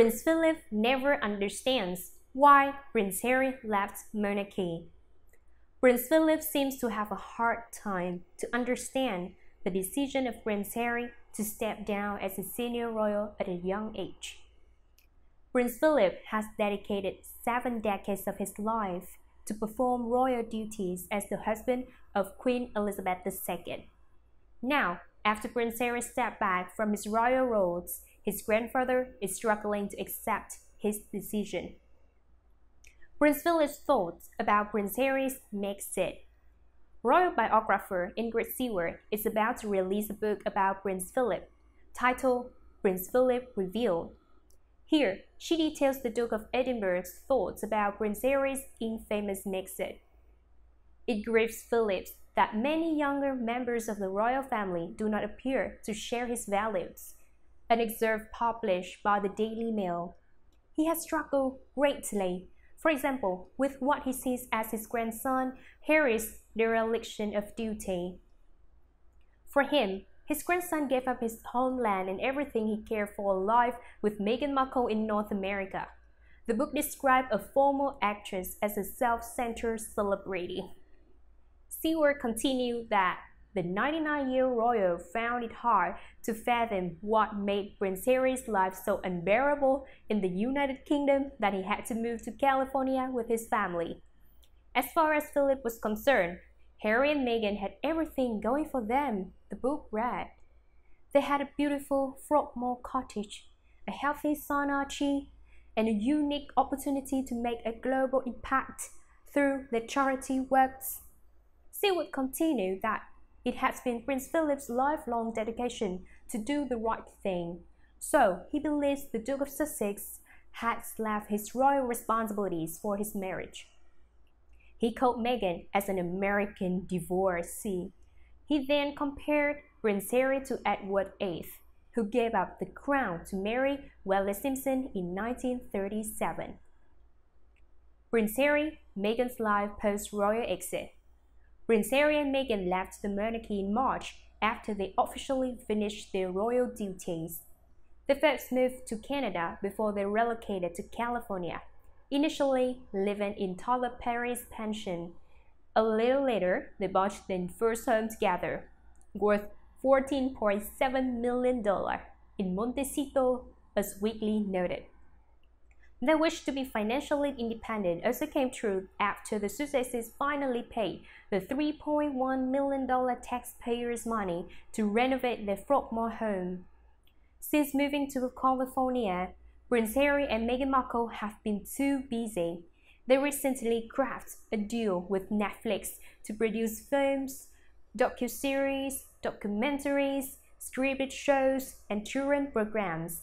Prince Philip never understands why Prince Harry left monarchy. Prince Philip seems to have a hard time to understand the decision of Prince Harry to step down as a senior royal at a young age. Prince Philip has dedicated 7 decades of his life to perform royal duties as the husband of Queen Elizabeth II. Now, after Prince Harry stepped back from his royal roles, his grandfather is struggling to accept his decision. Prince Philip's thoughts about Prince Harry's makes it. Royal biographer Ingrid Seward is about to release a book about Prince Philip, titled Prince Philip Revealed. Here, she details the Duke of Edinburgh's thoughts about Prince Harry's infamous mix-it. It grieves Philip that many younger members of the royal family do not appear to share his values, an excerpt published by the Daily Mail. He has struggled greatly, for example, with what he sees as his grandson Harry's dereliction of duty. For him, his grandson gave up his homeland and everything he cared for life with Meghan Markle in North America. The book describes a former actress as a self-centered celebrity. Seward continued that the 99-year-old royal found it hard to fathom what made Prince Harry's life so unbearable in the United Kingdom that he had to move to California with his family. As far as Philip was concerned, Harry and Meghan had everything going for them, the book read. They had a beautiful Frogmore cottage, a healthy son Archie, and a unique opportunity to make a global impact through their charity works. Seward continued that it has been Prince Philip's lifelong dedication to do the right thing, so he believes the Duke of Sussex has left his royal responsibilities for his marriage. He called Meghan as an American divorcee. He then compared Prince Harry to Edward VIII, who gave up the crown to marry Wallis Simpson in 1937. Prince Harry, Meghan's life post-royal exit. Prince Harry and Meghan left the monarchy in March after they officially finished their royal duties. They first moved to Canada before they relocated to California, initially living in Tyler Perry's pension. A little later, they bought their first home together, worth $14.7 million, in Montecito, as Weekly noted. Their wish to be financially independent also came true after the Sussexes finally paid the $3.1 million taxpayers' money to renovate their Frogmore home. Since moving to California, Prince Harry and Meghan Markle have been too busy. They recently crafted a deal with Netflix to produce films, docuseries, documentaries, scripted shows, and children's programs.